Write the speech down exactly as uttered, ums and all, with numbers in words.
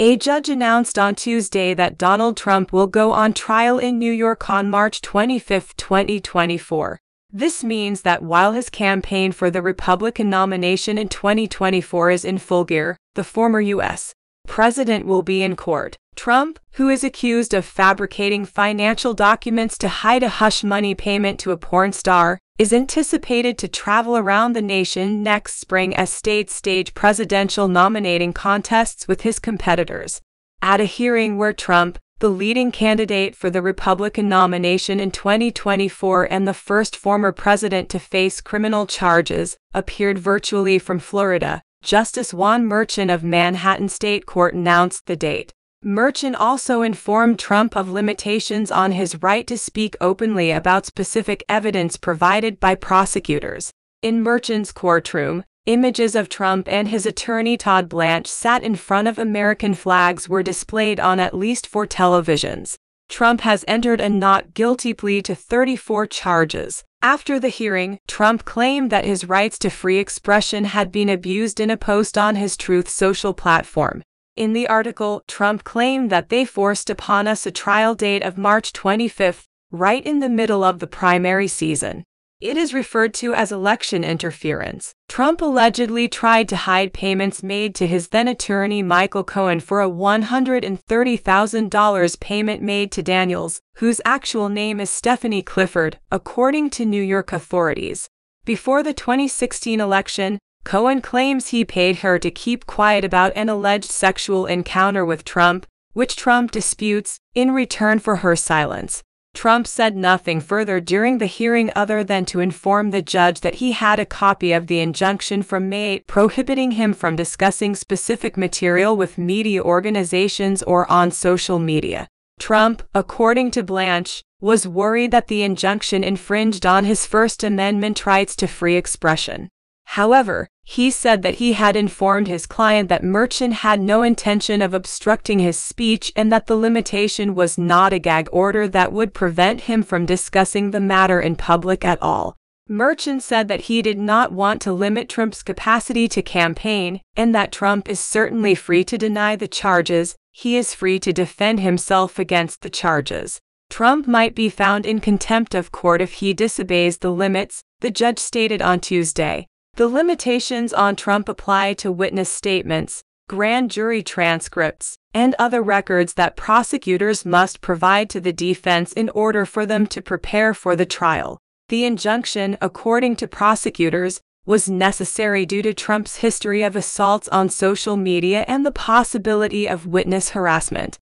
A judge announced on Tuesday that Donald Trump will go on trial in New York on March twenty-fifth, twenty twenty-four. This means that while his campaign for the Republican nomination in twenty twenty-four is in full gear, the former U S president will be in court. Trump, who is accused of fabricating financial documents to hide a hush money payment to a porn star, is anticipated to travel around the nation next spring as states stage presidential nominating contests with his competitors. At a hearing where Trump, the leading candidate for the Republican nomination in twenty twenty-four and the first former president to face criminal charges, appeared virtually from Florida, Justice Juan Merchan of Manhattan State Court announced the date. Merchan also informed Trump of limitations on his right to speak openly about specific evidence provided by prosecutors. In Merchan's courtroom, images of Trump and his attorney Todd Blanche sat in front of American flags were displayed on at least four televisions. Trump has entered a not guilty plea to thirty-four charges. After the hearing, Trump claimed that his rights to free expression had been abused in a post on his Truth Social platform. In the article, Trump claimed that they forced upon us a trial date of March twenty-fifth, right in the middle of the primary season. It is referred to as election interference. Trump allegedly tried to hide payments made to his then-attorney Michael Cohen for a one hundred thirty thousand dollars payment made to Daniels, whose actual name is Stephanie Clifford, according to New York authorities. Before the twenty sixteen election, Cohen claims he paid her to keep quiet about an alleged sexual encounter with Trump, which Trump disputes, in return for her silence. Trump said nothing further during the hearing other than to inform the judge that he had a copy of the injunction from May eighth prohibiting him from discussing specific material with media organizations or on social media. Trump, according to Blanche, was worried that the injunction infringed on his First Amendment rights to free expression. However, he said that he had informed his client that Merchan had no intention of obstructing his speech and that the limitation was not a gag order that would prevent him from discussing the matter in public at all. Merchan said that he did not want to limit Trump's capacity to campaign, and that Trump is certainly free to deny the charges. He is free to defend himself against the charges. Trump might be found in contempt of court if he disobeys the limits, the judge stated on Tuesday. The limitations on Trump apply to witness statements, grand jury transcripts, and other records that prosecutors must provide to the defense in order for them to prepare for the trial. The injunction, according to prosecutors, was necessary due to Trump's history of assaults on social media and the possibility of witness harassment.